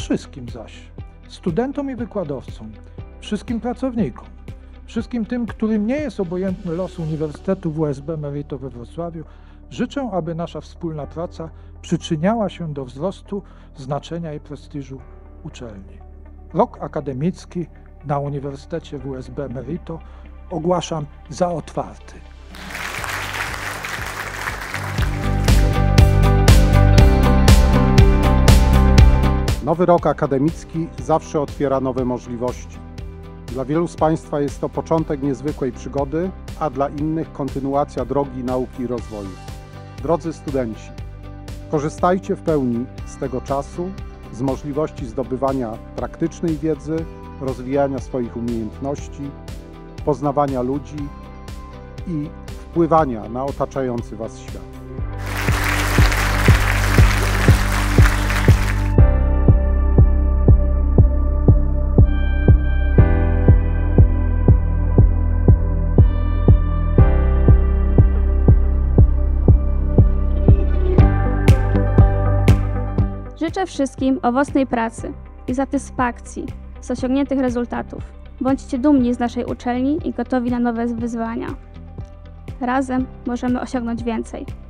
wszystkim zaś, studentom i wykładowcom, wszystkim pracownikom, wszystkim tym, którym nie jest obojętny los Uniwersytetu WSB Merito we Wrocławiu, życzę, aby nasza wspólna praca przyczyniała się do wzrostu znaczenia i prestiżu uczelni. Rok akademicki na Uniwersytecie WSB Merito ogłaszam za otwarty. Nowy rok akademicki zawsze otwiera nowe możliwości. Dla wielu z Państwa jest to początek niezwykłej przygody, a dla innych kontynuacja drogi nauki i rozwoju. Drodzy studenci, korzystajcie w pełni z tego czasu, z możliwości zdobywania praktycznej wiedzy, rozwijania swoich umiejętności, poznawania ludzi i wpływania na otaczający Was świat. Życzę wszystkim owocnej pracy i satysfakcji z osiągniętych rezultatów. Bądźcie dumni z naszej uczelni i gotowi na nowe wyzwania. Razem możemy osiągnąć więcej.